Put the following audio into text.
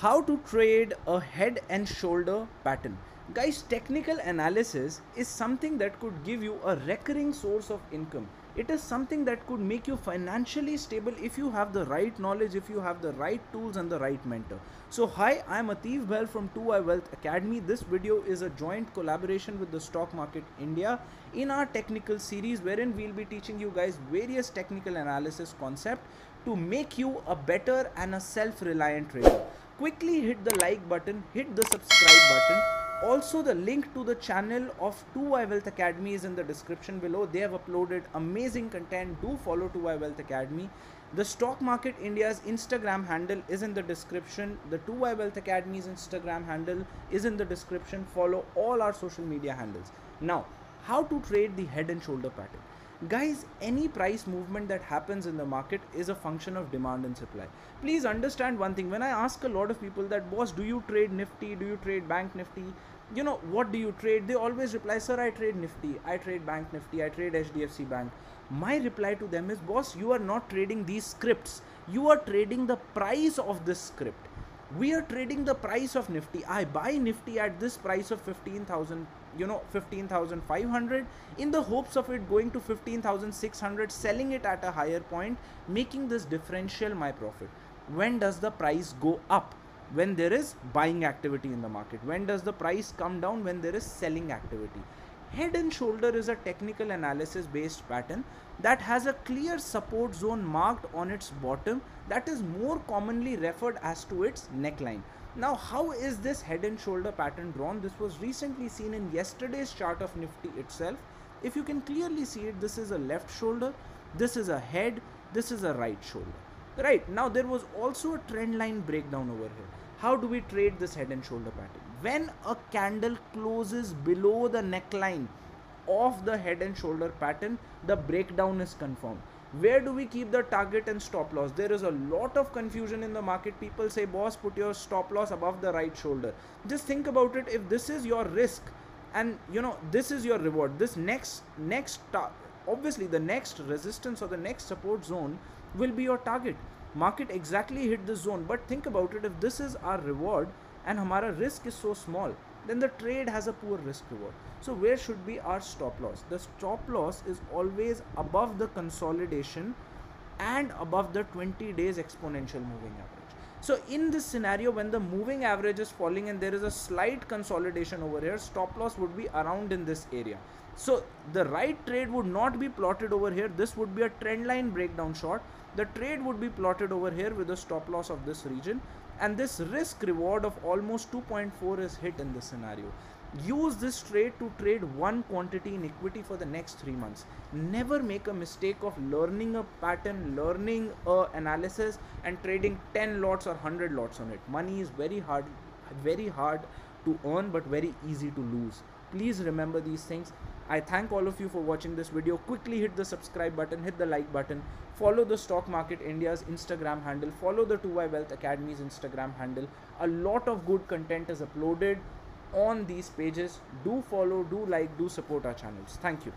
How to trade a head and shoulder pattern. Guys, technical analysis is something that could give you a recurring source of income. It is something that could make you financially stable if you have the right knowledge, if you have the right tools and the right mentor. So hi, I'm Atif Bhel from 2Y Wealth Academy. This video is a joint collaboration with the Stock Market India in our technical series, wherein we'll be teaching you guys various technical analysis concepts to make you a better and a self-reliant trader. Quickly hit the like button, hit the subscribe button. Also, the link to the channel of 2Y Wealth Academy is in the description below. They have uploaded amazing content. Do follow 2Y Wealth Academy. The Stock Market India's Instagram handle is in the description. The 2Y Wealth Academy's Instagram handle is in the description. Follow all our social media handles. Now, how to trade the head and shoulder pattern. Guys, any price movement that happens in the market is a function of demand and supply. Please understand one thing. When I ask a lot of people that, boss, do you trade Nifty? Do you trade Bank Nifty? You know, what do you trade? They always reply, sir, I trade Nifty, I trade Bank Nifty, I trade HDFC Bank. My reply to them is, boss, you are not trading these scripts. You are trading the price of this script. We are trading the price of Nifty. I buy Nifty at this price of 15,000. 15,500 in the hopes of it going to 15,600, selling it at a higher point, making this differential my profit. When does the price go up? When there is buying activity in the market. When does the price come down? When there is selling activity. Head and shoulder is a technical analysis based pattern that has a clear support zone marked on its bottom that is more commonly referred as to its neckline. Now, how is this head and shoulder pattern drawn? This was recently seen in yesterday's chart of Nifty itself. If you can clearly see it, this is a left shoulder, this is a head, this is a right shoulder. Right, now there was also a trend line breakdown over here. How do we trade this head and shoulder pattern? When a candle closes below the neckline of the head and shoulder pattern, the breakdown is confirmed. Where do we keep the target and stop loss? There is a lot of confusion in the market. People say, boss, put your stop loss above the right shoulder. Just think about it. If this is your risk and this is your reward, this obviously the next resistance or the next support zone will be your target. Market exactly hit this zone, but think about it. If this is our reward and our risk is so small, then the trade has a poor risk reward. So where should be our stop loss? The stop loss is always above the consolidation and above the 20 days exponential moving average. So in this scenario, when the moving average is falling and there is a slight consolidation over here, stop loss would be around in this area. So the right trade would not be plotted over here. This would be a trend line breakdown short. The trade would be plotted over here with a stop loss of this region. And this risk reward of almost 2.4 is hit in this scenario. Use this trade to trade one quantity in equity for the next 3 months. Never make a mistake of learning a pattern, learning an analysis and trading 10 lots or 100 lots on it. Money is very hard to earn but very easy to lose. Please remember these things. I thank all of you for watching this video. Quickly hit the subscribe button, hit the like button, follow the Stock Market India's Instagram handle, follow the 2Y Wealth Academy's Instagram handle. A lot of good content is uploaded on these pages. Do follow, do like, do support our channels. Thank you.